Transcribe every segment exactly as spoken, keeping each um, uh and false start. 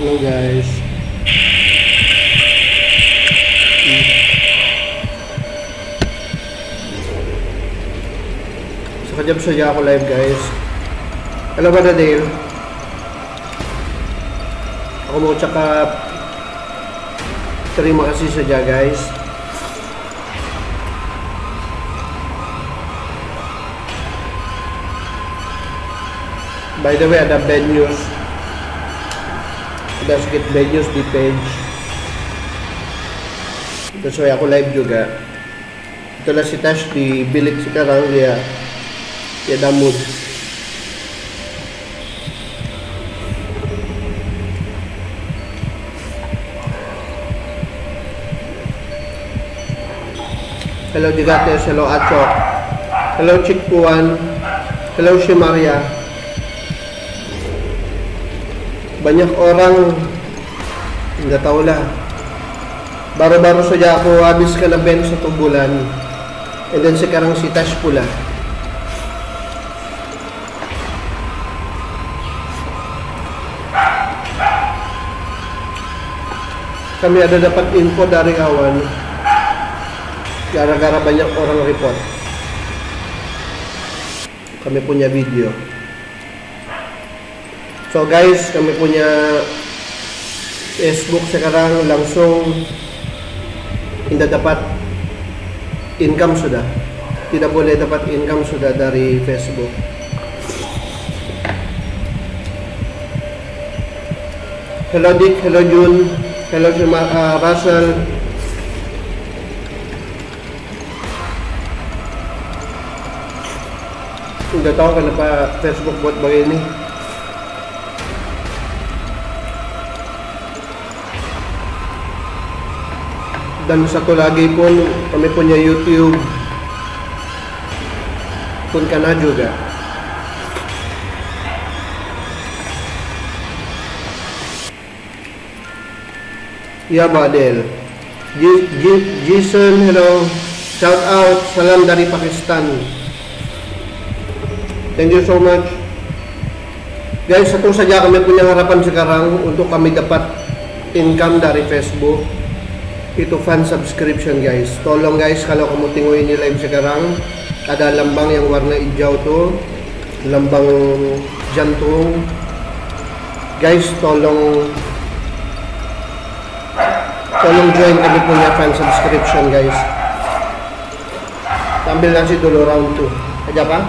Hello guys. So kajabsya ako live guys. Hello brother Dale. Ako mo tsaka stream kasi siya dyan guys. By the way, ada bad news. Ada sedikit bad news di page. That's why aku live juga. Itulah si Tash di bilik sekarang, dia Dia damut. Hello Digates, hello Acok, hello Cikpuan, hello si Maria. Banyak orang nggak tahu lah, baru-baru saja aku habis kena ban satu bulan, and then sekarang si Tash pula. Kami ada dapat info dari kawan gara-gara banyak orang report kami punya video. So guys, kami punya Facebook sekarang langsung tidak dapat income sudah. Tidak boleh dapat income sudah dari Facebook. Hello Dick, hello Jun, hello uh, Russell. Tidak tahu kenapa Facebook buat begini. Dan satu lagi pun kami punya YouTube pun kena juga. Ya Badel, Jason, hello, shout out, salam dari Pakistan. Thank you so much. Guys, satu saja kami punya harapan sekarang untuk kami dapat income dari Facebook. Ito fan subscription guys. Tolong guys, kalau kamu tinguin ni live sekarang, ada lambang yang warna hijau to, lambang jantung guys, tolong tolong join kami punya fan subscription guys. Tampil kasi dulu round two aja pa.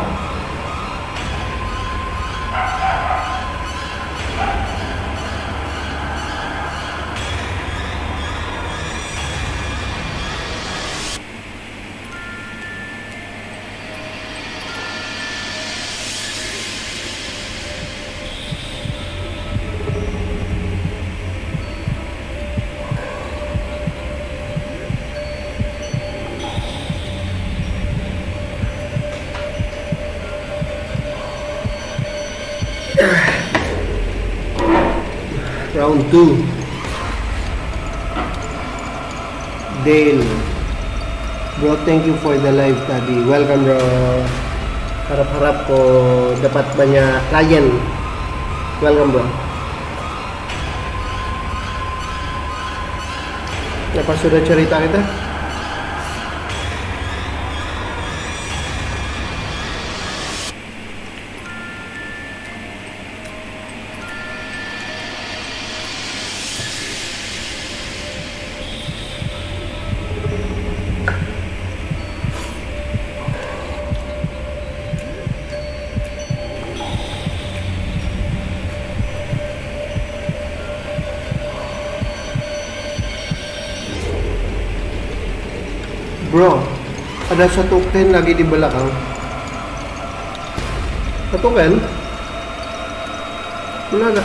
Round two. Dale, bro, thank you for the live tadi. Welcome bro. Harap-harap ko dapat banyak klien. Welcome bro. Apa sudah cerita kita? Bro, ada satu Ken lagi di belakang. Satu Ken? Mana ada?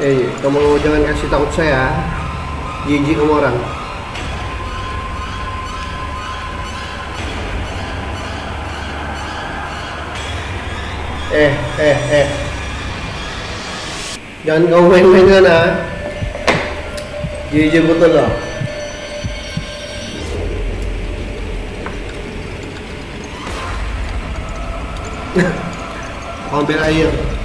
Eh, kamu jangan kasih takut saya. Jijik kamu orang. Eh, eh, eh. Jangan kau main-main kan, ha? Jijik betul lah. Ambil air.